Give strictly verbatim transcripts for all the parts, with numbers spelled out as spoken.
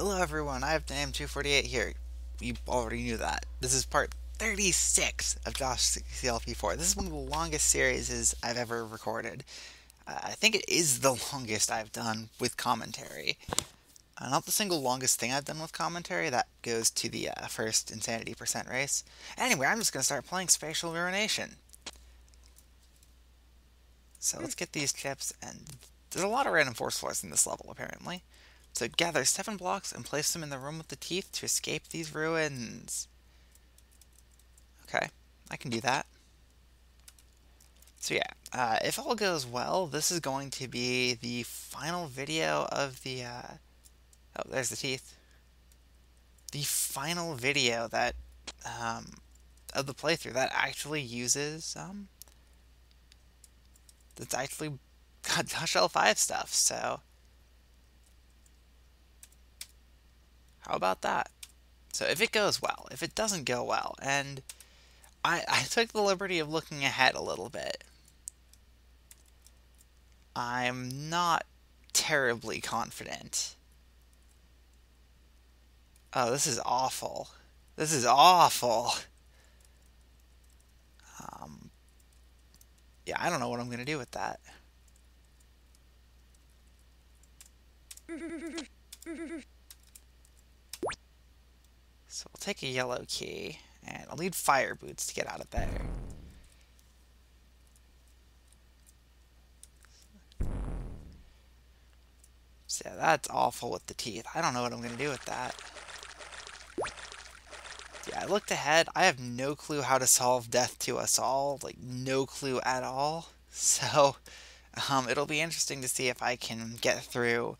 Hello everyone, I have the name two forty-eight here. You already knew that. This is part thirty-six of Josh C C L P four. This is one of the longest series I've ever recorded. Uh, I think it is the longest I've done with commentary. Uh, not the single longest thing I've done with commentary. That goes to the uh, first Insanity Percent Race. Anyway, I'm just going to start playing Spatial Ruination. So let's get these chips, and there's a lot of random force floors in this level, apparently. So gather seven blocks and place them in the room with the teeth to escape these ruins. Okay, I can do that. So yeah, uh, if all goes well, this is going to be the final video of the, uh, oh, there's the teeth. The final video that, um, of the playthrough that actually uses, um, that's actually got Dash L five stuff, so. How about that? So if it goes well, if it doesn't go well, and I, I took the liberty of looking ahead a little bit. I'm not terribly confident. Oh, this is awful. This is awful. Um, yeah, I don't know what I'm going to do with that. So we'll take a yellow key, and I'll need fire boots to get out of there. So yeah, that's awful with the teeth. I don't know what I'm going to do with that. Yeah, I looked ahead. I have no clue how to solve Death to Us All. Like, no clue at all. So, um, it'll be interesting to see if I can get through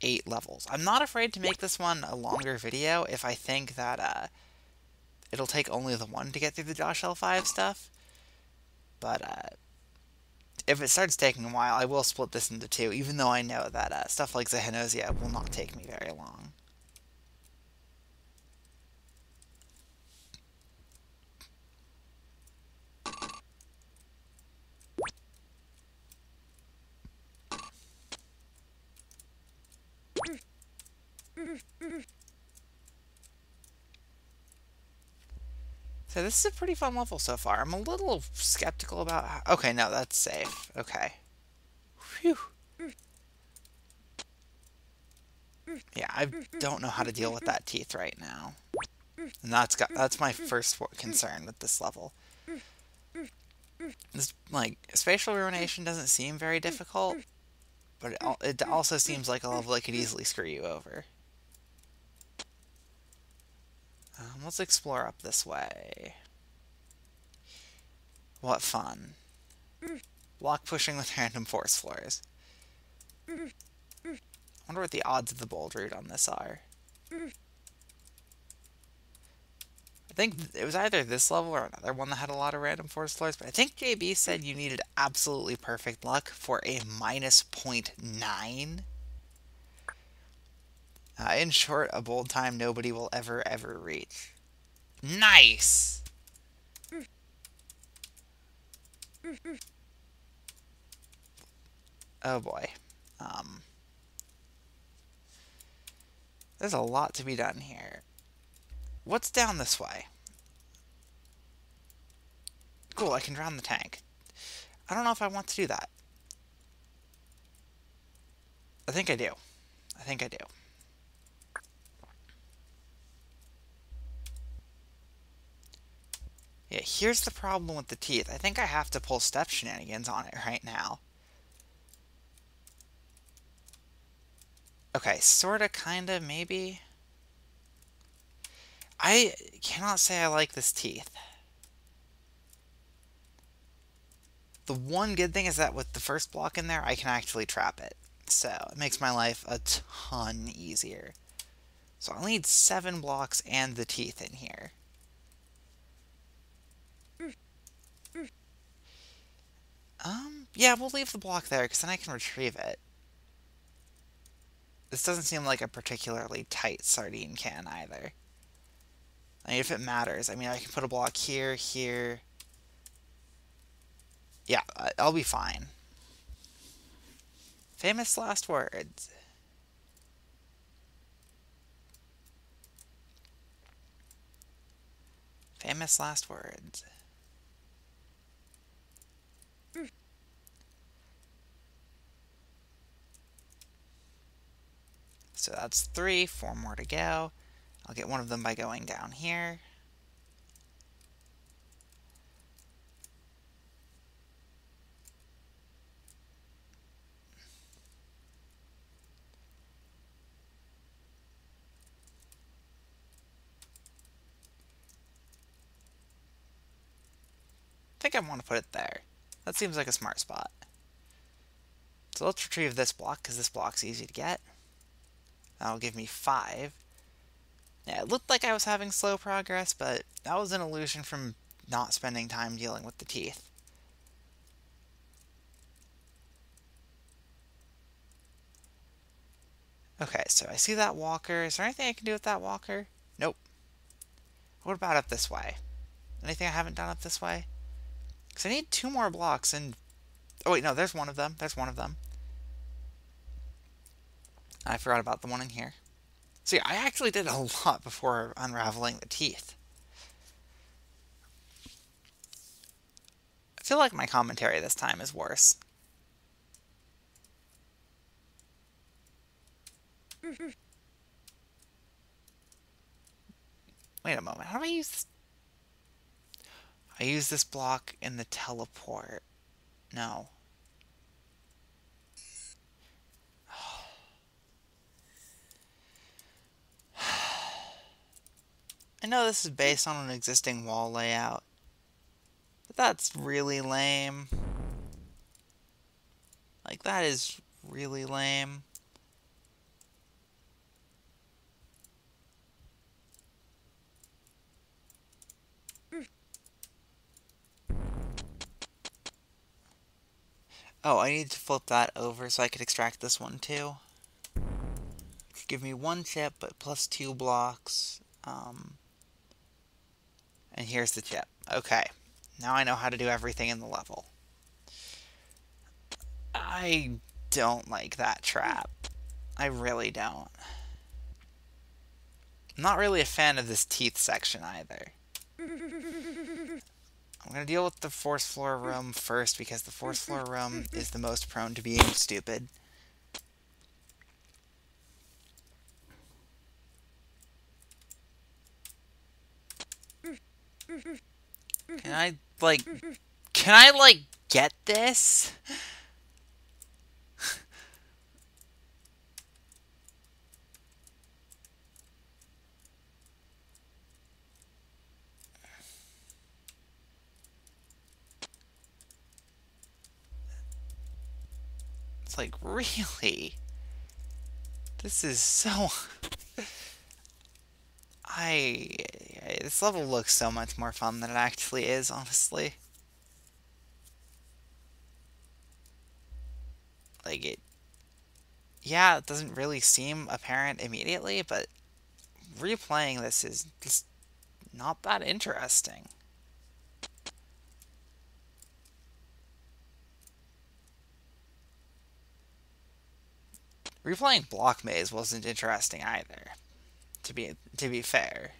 eight levels. I'm not afraid to make this one a longer video if I think that uh, it'll take only the one to get through the Josh L five stuff, but uh, if it starts taking a while, I will split this into two, even though I know that uh, stuff like Zahanosia will not take me very long. So this is a pretty fun level so far. I'm a little skeptical about how... Okay, no, that's safe. Okay. Phew. Yeah, I don't know how to deal with that teeth right now. And that's got that's my first concern with this level. This, like, Spatial Ruination doesn't seem very difficult, but it, al it also seems like a level that could easily screw you over. Um, let's explore up this way. What fun. Block pushing with random force floors. I wonder what the odds of the bold route on this are. I think it was either this level or another one that had a lot of random force floors, but I think J B said you needed absolutely perfect luck for a minus zero point nine. Uh, in short, a bold time nobody will ever, ever reach. Nice! Oh boy. Um, there's a lot to be done here. What's down this way? Cool, I can drown the tank. I don't know if I want to do that. I think I do. I think I do. Yeah, here's the problem with the teeth. I think I have to pull step shenanigans on it right now. Okay, sorta, kinda, maybe. I cannot say I like this teeth. The one good thing is that with the first block in there, I can actually trap it. So, it makes my life a ton easier. So I'll need seven blocks and the teeth in here. Um, yeah, we'll leave the block there, because then I can retrieve it. This doesn't seem like a particularly tight sardine can, either. I mean, if it matters, I mean, I can put a block here, here. Yeah, I'll be fine. Famous last words. missed last words. Mm. So that's three, four more to go. I'll get one of them by going down here. I think I want to put it there. That seems like a smart spot. So let's retrieve this block, because this block's easy to get. That'll give me five. Yeah, it looked like I was having slow progress, but that was an illusion from not spending time dealing with the teeth. Okay, so I see that walker. Is there anything I can do with that walker? Nope. What about up this way? Anything I haven't done up this way? So I need two more blocks, and oh wait, no, there's one of them. There's one of them. I forgot about the one in here. So yeah, I actually did a lot before unraveling the teeth. I feel like my commentary this time is worse. Wait a moment. How do I use this? I use this block in the teleport. No. I know this is based on an existing wall layout, but that's really lame. Like, that is really lame. Oh, I need to flip that over so I could extract this one too. It could give me one chip, but plus two blocks. Um, and here's the chip. Okay, now I know how to do everything in the level. I don't like that trap. I really don't. I'm not really a fan of this teeth section either. I'm going to deal with the force floor room first, because the force floor room is the most prone to being stupid. Can I, like, can I, like, get this? Like, really? This is so... I... This level looks so much more fun than it actually is, honestly. Like, it... Yeah, it doesn't really seem apparent immediately, but replaying this is just not that interesting. Replaying Block Maze wasn't interesting either, to be to be fair.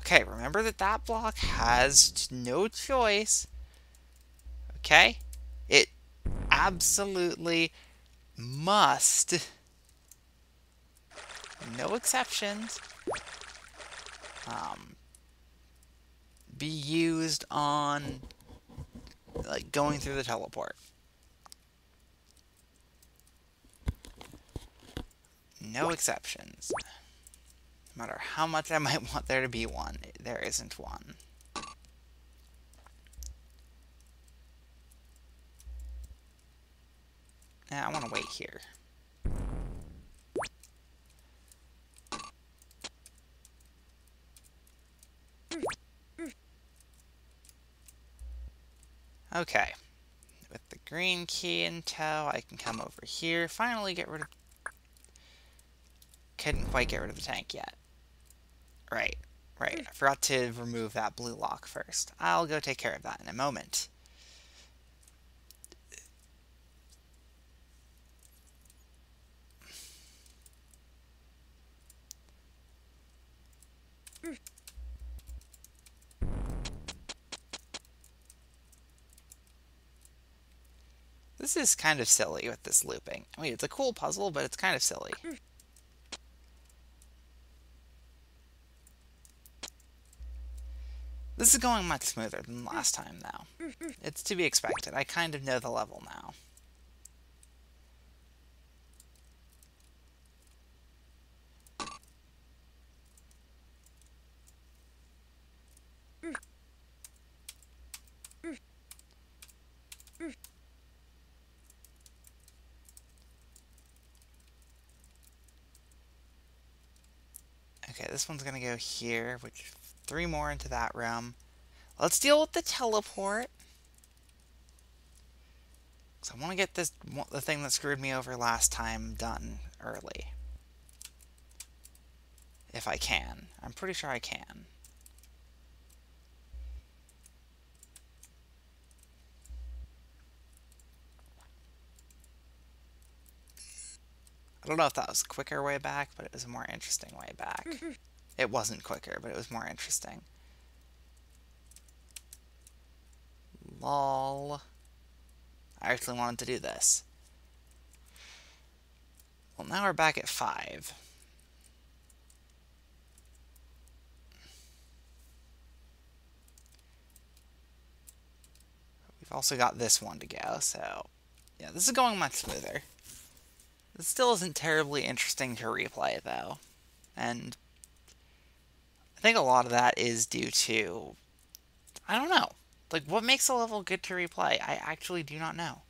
Okay, remember that that block has no choice. Okay? It absolutely must. No exceptions. Um, be used on, like, going through the teleport. No exceptions. No matter how much I might want there to be one, there isn't one. Nah, I want to wait here. Okay. With the green key in tow, I can come over here, finally get rid of... Couldn't quite get rid of the tank yet. Right, right. I forgot to remove that blue lock first. I'll go take care of that in a moment. This is kind of silly with this looping. I mean, it's a cool puzzle, but it's kind of silly. This is going much smoother than last time, though. It's to be expected. I kind of know the level now. Okay, this one's gonna go here, which three more into that room. Let's deal with the teleport. Because I want to get this the thing that screwed me over last time done early. If I can. I'm pretty sure I can. I don't know if that was a quicker way back, but it was a more interesting way back. It wasn't quicker, but it was more interesting. Lol. I actually wanted to do this. Well, now we're back at five. We've also got this one to go, so... yeah, this is going much smoother. It still isn't terribly interesting to replay, though. And I think a lot of that is due to... I don't know. Like, what makes a level good to replay? I actually do not know.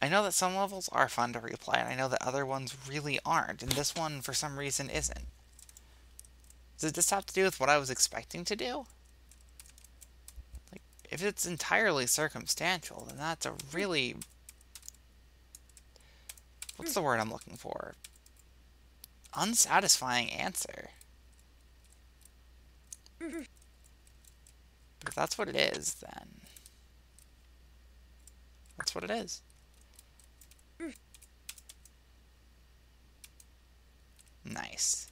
I know that some levels are fun to replay, and I know that other ones really aren't, and this one, for some reason, isn't. Does this have to do with what I was expecting to do? Like, if it's entirely circumstantial, then that's a really... what's the word I'm looking for? Unsatisfying answer. But if that's what it is, then... that's what it is. Nice.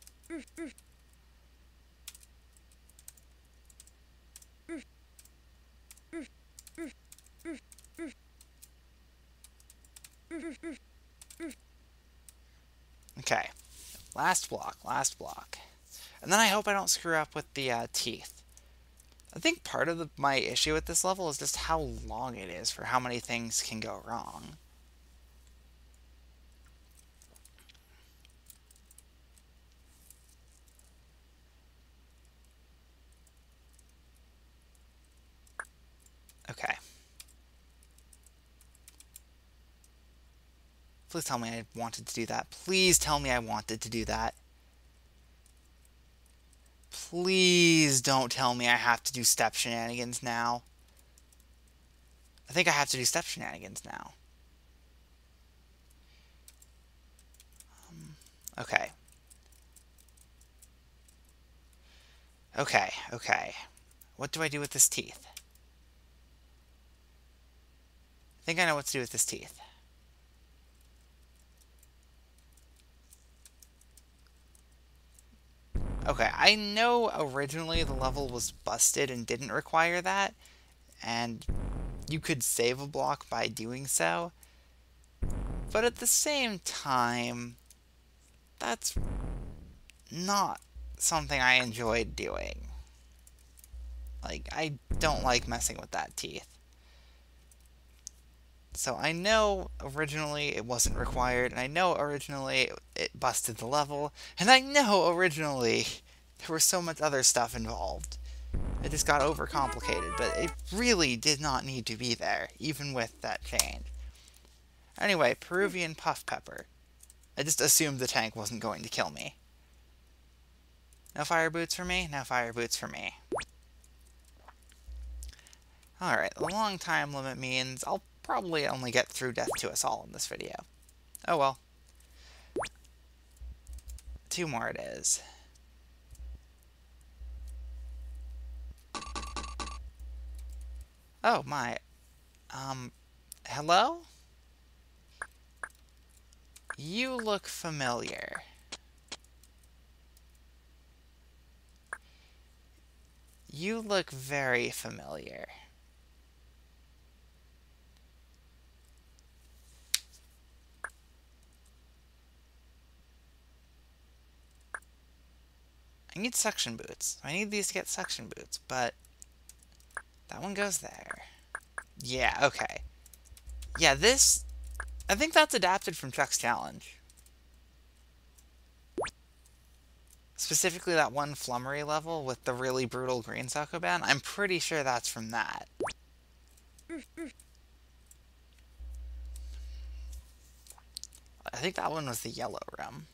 Okay, last block, last block. And then I hope I don't screw up with the uh, teeth. I think part of the, my issue with this level is just how long it is for how many things can go wrong. Okay. Please tell me I wanted to do that. Please tell me I wanted to do that. Please don't tell me I have to do step shenanigans now. I think I have to do step shenanigans now. Um, okay. Okay, okay. What do I do with this teeth? I think I know what to do with this teeth. Okay, I know originally the level was busted and didn't require that, and you could save a block by doing so, but at the same time, that's not something I enjoyed doing. Like, I don't like messing with that teeth. So I know originally it wasn't required, and I know originally it busted the level, and I know originally there was so much other stuff involved. It just got overcomplicated, but it really did not need to be there, even with that change. Anyway, Peruvian Puff Pepper. I just assumed the tank wasn't going to kill me. No fire boots for me? No fire boots for me. Alright, the long time limit means I'll probably only get through Death to Us All in this video. Oh well. Two more it is. Oh my. Um, hello? You look familiar. You look very familiar. I need suction boots. I need these to get suction boots, but that one goes there. Yeah, okay. Yeah, this, I think that's adapted from Chuck's Challenge. Specifically that one flummery level with the really brutal green Sokoban. I'm pretty sure that's from that. I think that one was the yellow room.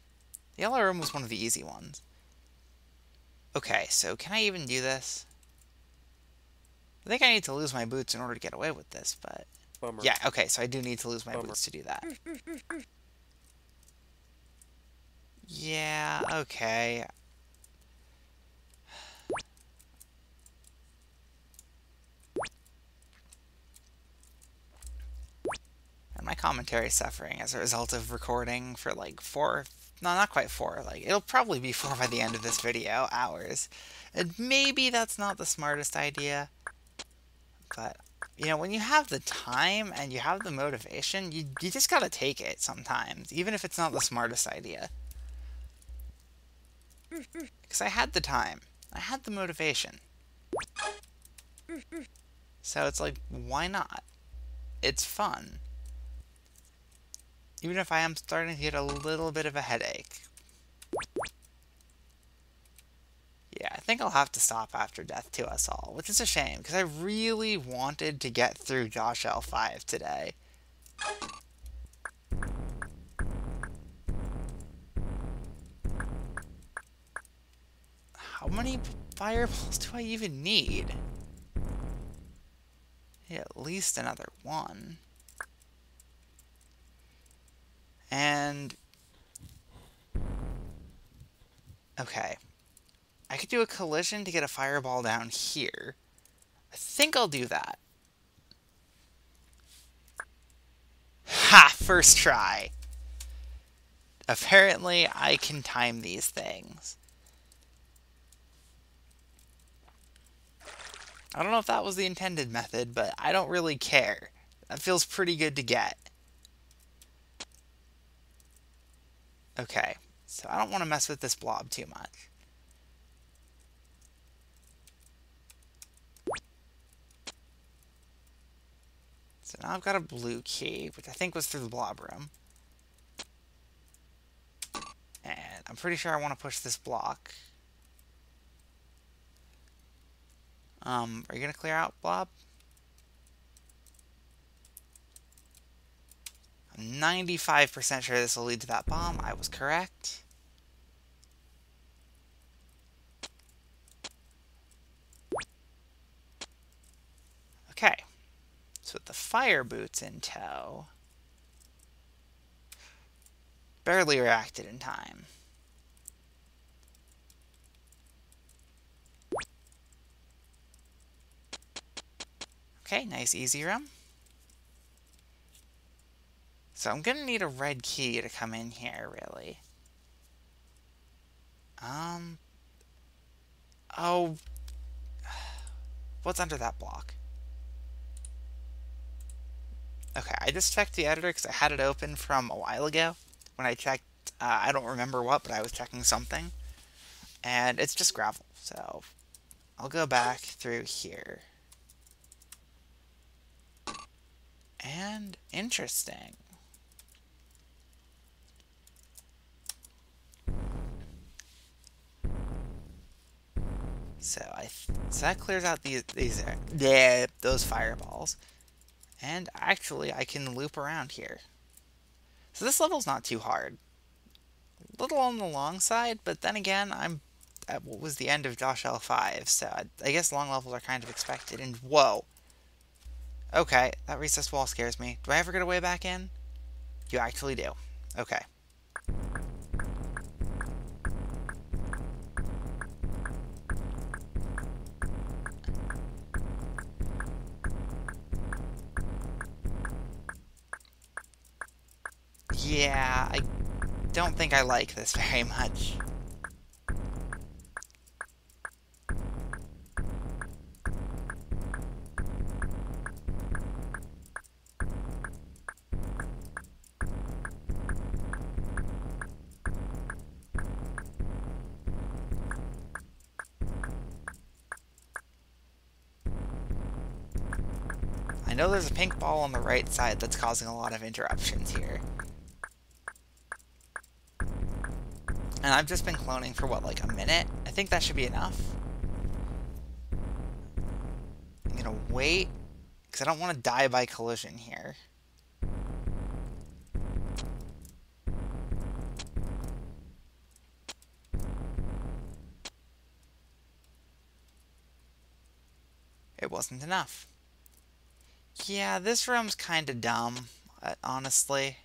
The yellow room was one of the easy ones. Okay, so can I even do this? I think I need to lose my boots in order to get away with this, but... Bummer. Yeah, okay, so I do need to lose my Bummer. boots to do that. Yeah, okay. And my commentary is suffering as a result of recording for like four... No, not quite four. Like, it'll probably be four by the end of this video. Hours. And maybe that's not the smartest idea. But, you know, when you have the time and you have the motivation, you, you just gotta take it sometimes. Even if it's not the smartest idea. Because I had the time. I had the motivation. So it's like, why not? It's fun. Even if I am starting to get a little bit of a headache. Yeah, I think I'll have to stop after Death to Us All, which is a shame, because I really wanted to get through Josh L five today. How many fireballs do I even need? Yeah, at least another one. And, okay, I could do a collision to get a fireball down here. I think I'll do that. Ha! First try! Apparently, I can time these things. I don't know if that was the intended method, but I don't really care. That feels pretty good to get. Okay, so I don't want to mess with this blob too much. So now I've got a blue key, which I think was through the blob room. And I'm pretty sure I want to push this block. Um, are you going to clear out, blob? ninety-five percent sure this will lead to that bomb. I was correct. Okay. So with the fire boots in tow, barely reacted in time. Okay, nice easy room. So I'm going to need a red key to come in here, really. Um. Oh. What's under that block? Okay, I just checked the editor because I had it open from a while ago. When I checked, uh, I don't remember what, but I was checking something. And it's just gravel, so I'll go back through here. And interesting. So I th so that clears out these these are yeah, those fireballs, and actually I can loop around here. So this level's not too hard, a little on the long side, but then again I'm at what was the end of Josh L five, so I, I guess long levels are kind of expected. And whoa, okay, that recessed wall scares me. Do I ever get a way back in? You actually do. Okay. Yeah, I don't think I like this very much. know there's a pink ball on the right side that's causing a lot of interruptions here. And I've just been cloning for, what, like a minute? I think that should be enough. I'm gonna wait, because I don't want to die by collision here. It wasn't enough. Yeah, this room's kind of dumb, honestly.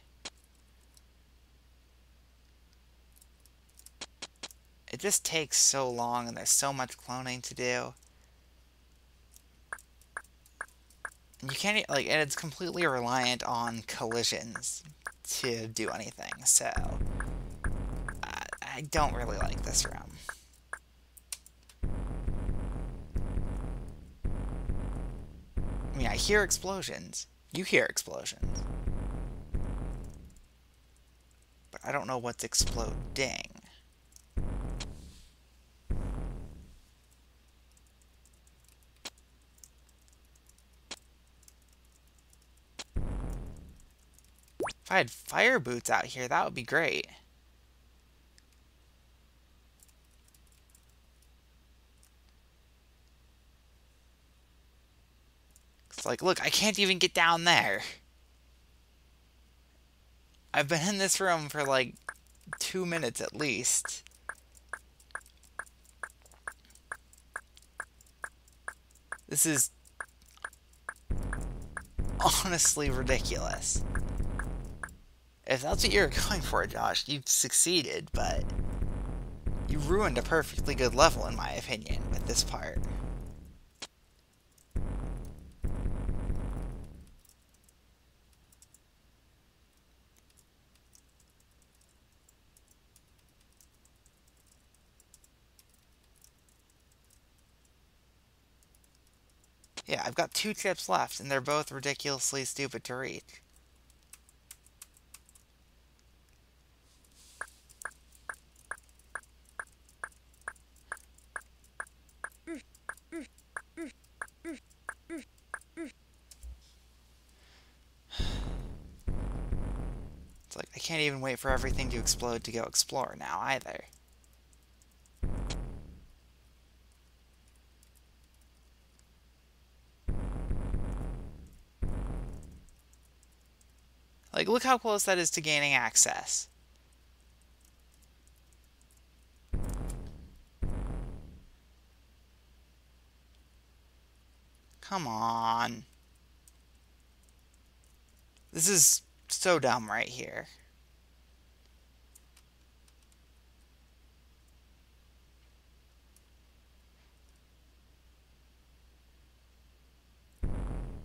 It just takes so long, and there's so much cloning to do. And you can't, like, and it's completely reliant on collisions to do anything, so I, I don't really like this room. I mean, I hear explosions. You hear explosions. But I don't know what's exploding. If I had fire boots out here, that would be great. It's like, look, I can't even get down there. I've been in this room for like two minutes at least. This is honestly ridiculous. If that's what you were going for, Josh, you've succeeded, but you ruined a perfectly good level, in my opinion, with this part. Yeah, I've got two tips left, and they're both ridiculously stupid to read. It's like, I can't even wait for everything to explode to go explore now, either. Like, look how close that is to gaining access. Come on. This is so dumb right here.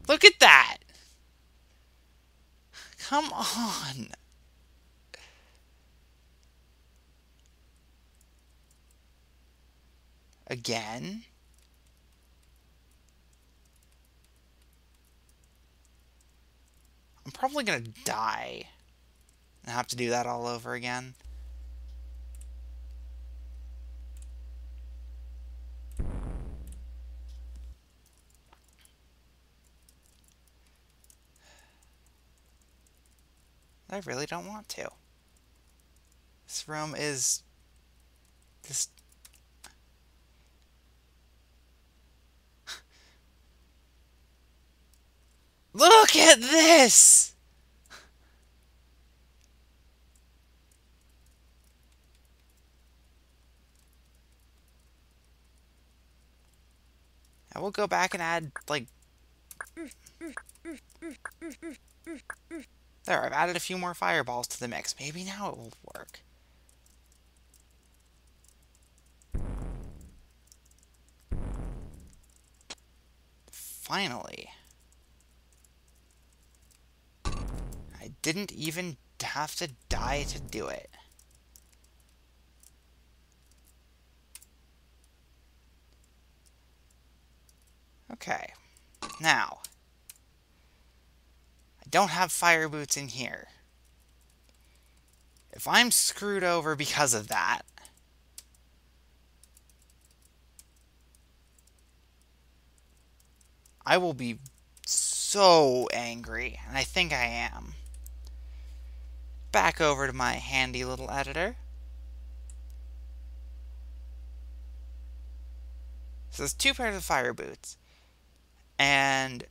Look at that! Come on! Again? I'm probably gonna die and have to do that all over again. I really don't want to. This room is just... Look at this! I will go back and add, like... There, I've added a few more fireballs to the mix. Maybe now it will work. Finally. I didn't even have to die to do it. Okay. Now. I don't have fire boots in here. If I'm screwed over because of that, I will be so angry, and I think I am. Back over to my handy little editor. So there's two pairs of fire boots, and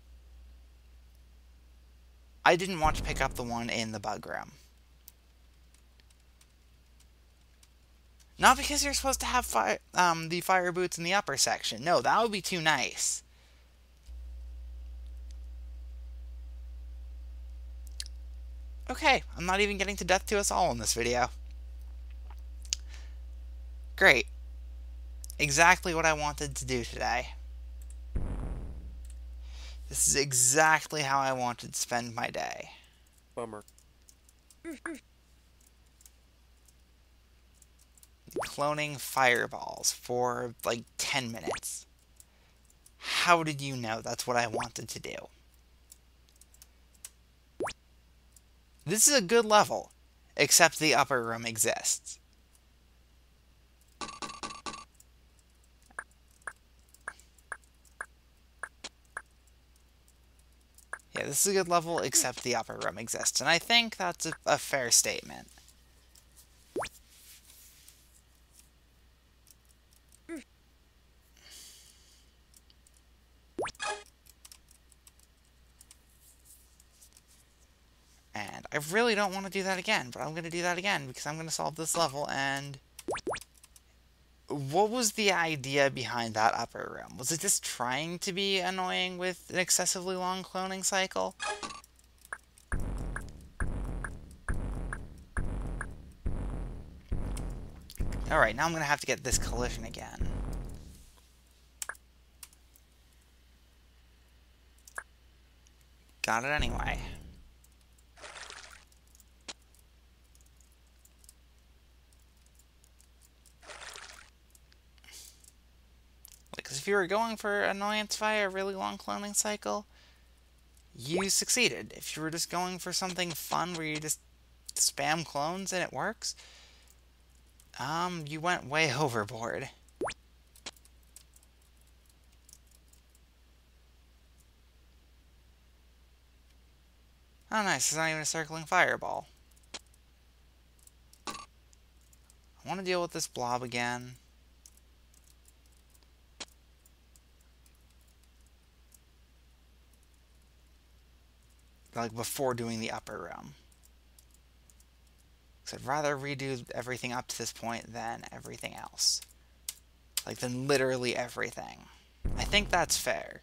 I didn't want to pick up the one in the bug room. Not because you're supposed to have fire, um, the fire boots in the upper section. No, that would be too nice. Okay, I'm not even getting to Death to Us All in this video. Great. Exactly what I wanted to do today. This is exactly how I wanted to spend my day. Bummer. Cloning fireballs for like ten minutes. How did you know that's what I wanted to do? This is a good level, except the upper room exists. Yeah, this is a good level, except the upper room exists, and I think that's a, a fair statement. And I really don't want to do that again, but I'm going to do that again because I'm going to solve this level. And what was the idea behind that upper room? Was it just trying to be annoying with an excessively long cloning cycle? Alright, now I'm going to have to get this collision again. Got it anyway. Because if you were going for annoyance via a really long cloning cycle, you succeeded. If you were just going for something fun where you just spam clones and it works, um, you went way overboard. Oh nice, it's not even a circling fireball. I want to deal with this blob again. Like before doing the upper room. Because I'd rather redo everything up to this point than everything else. Like than literally everything. I think that's fair.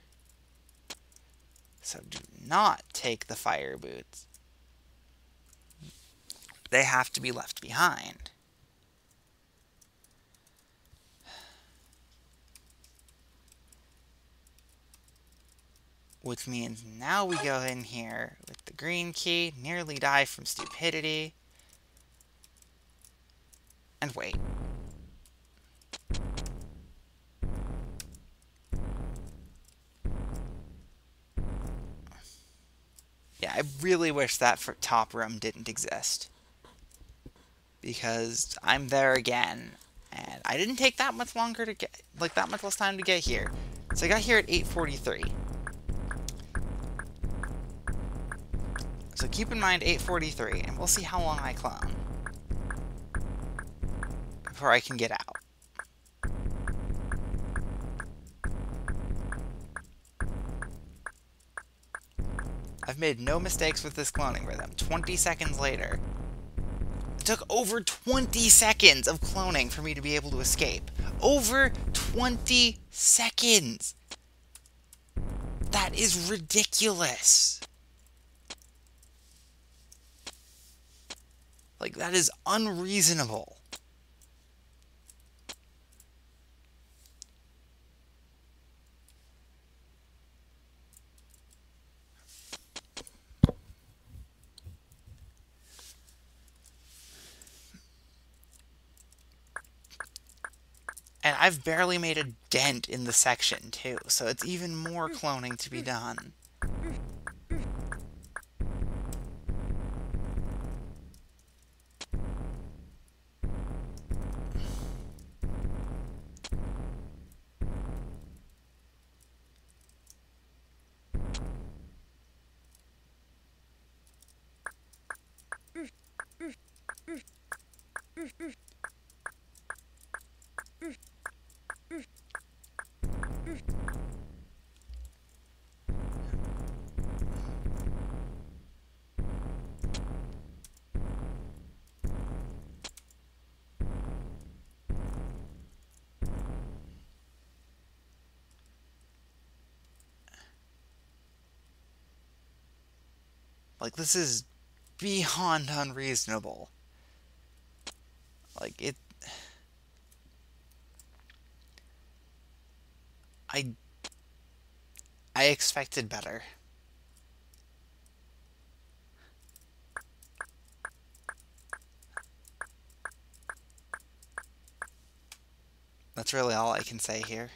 So do not take the fire boots. They have to be left behind. Which means now we go in here with the green key, nearly die from stupidity. And wait. Yeah, I really wish that for top room didn't exist. Because I'm there again. And I didn't take that much longer to get, like that much less time to get here. So I got here at eight forty-three. So keep in mind eight forty-three, and we'll see how long I clone before I can get out. I've made no mistakes with this cloning rhythm. twenty seconds later. It took over twenty seconds of cloning for me to be able to escape. Over twenty seconds! That is ridiculous! Like, that is unreasonable. And I've barely made a dent in the section, too, so it's even more cloning to be done. Like, this is beyond unreasonable. Like, it... I... I expected better. That's really all I can say here.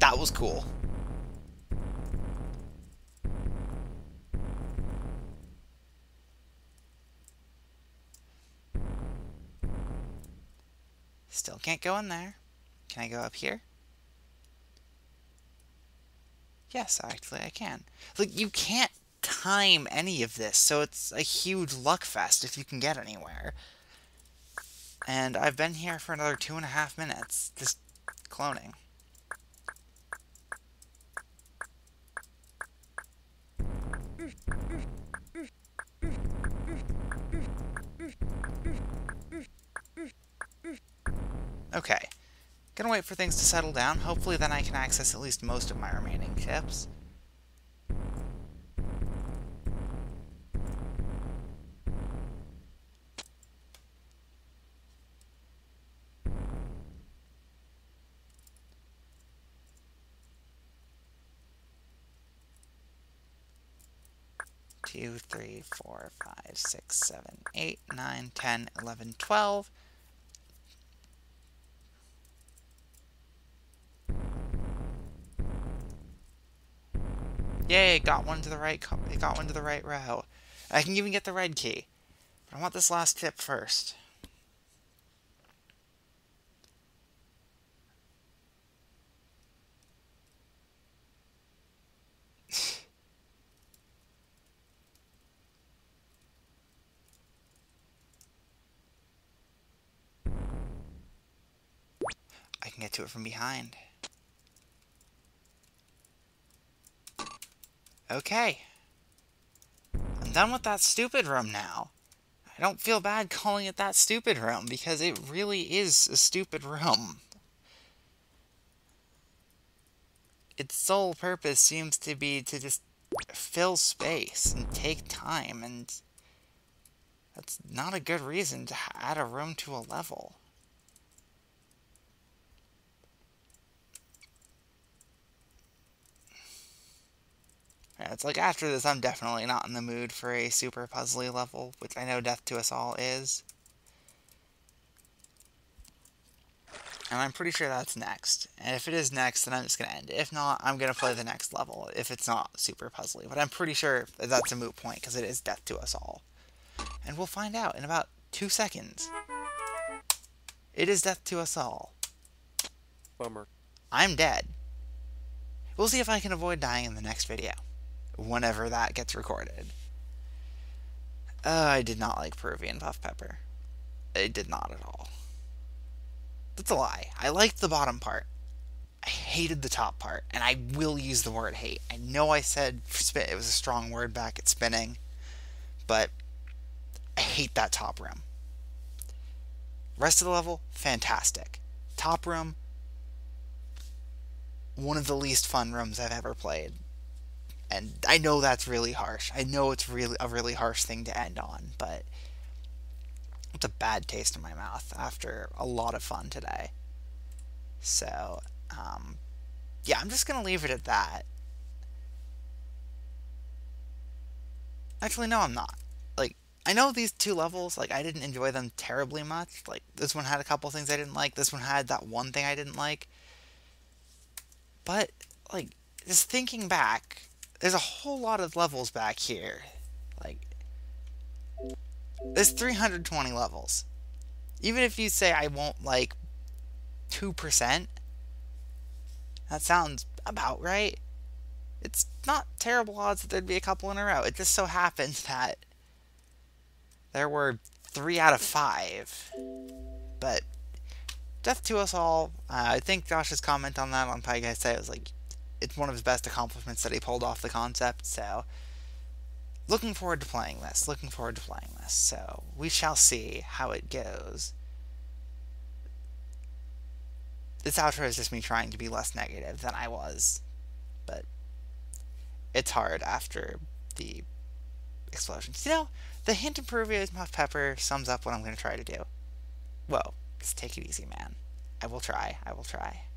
That was cool. Still can't go in there. Can I go up here? Yes, actually I can. Like, you can't time any of this, so it's a huge luck fest if you can get anywhere. And I've been here for another two and a half minutes, just cloning. Okay, gonna wait for things to settle down. Hopefully then I can access at least most of my remaining chips. Two, three, four, five, six, seven, eight, nine, ten, eleven, twelve. Yay, got one to the right, got one to the right row. I can even get the red key. But I want this last tip first. I can get to it from behind. Okay, I'm done with that stupid room now. I don't feel bad calling it that stupid room, because it really is a stupid room. Its sole purpose seems to be to just fill space and take time, and that's not a good reason to add a room to a level. It's like, after this, I'm definitely not in the mood for a super puzzly level, which I know Death to Us All is. And I'm pretty sure that's next. And if it is next, then I'm just going to end it. If not, I'm going to play the next level, if it's not super puzzly. But I'm pretty sure that's a moot point, because it is Death to Us All. And we'll find out in about two seconds. It is Death to Us All. Bummer. I'm dead. We'll see if I can avoid dying in the next video, whenever that gets recorded. Uh, I did not like Peruvian Puff Pepper. I did not at all. That's a lie. I liked the bottom part. I hated the top part, and I will use the word hate. I know I said spit, it was a strong word back at spinning, but I hate that top room. Rest of the level, fantastic. Top room, one of the least fun rooms I've ever played. And I know that's really harsh. I know it's really a really harsh thing to end on, but it's a bad taste in my mouth after a lot of fun today. So, um, yeah, I'm just going to leave it at that. Actually, no, I'm not. Like, I know these two levels, like, I didn't enjoy them terribly much. Like, this one had a couple things I didn't like. This one had that one thing I didn't like. But, like, just thinking back, there's a whole lot of levels back here. Like, there's three hundred twenty levels. Even if you say I won't like two percent, that sounds about right. it's not terrible odds that there'd be a couple in a row. It just so happened that there were three out of five. But Death to Us All, uh, I think Josh's comment on that on Pie Guy said it was like, it's one of his best accomplishments that he pulled off the concept, so looking forward to playing this, looking forward to playing this, so we shall see how it goes. This outro is just me trying to be less negative than I was, but it's hard after the explosions. You know, the hint in Peruvian Puff Pepper sums up what I'm going to try to do. Well, just take it easy, man. I will try, I will try.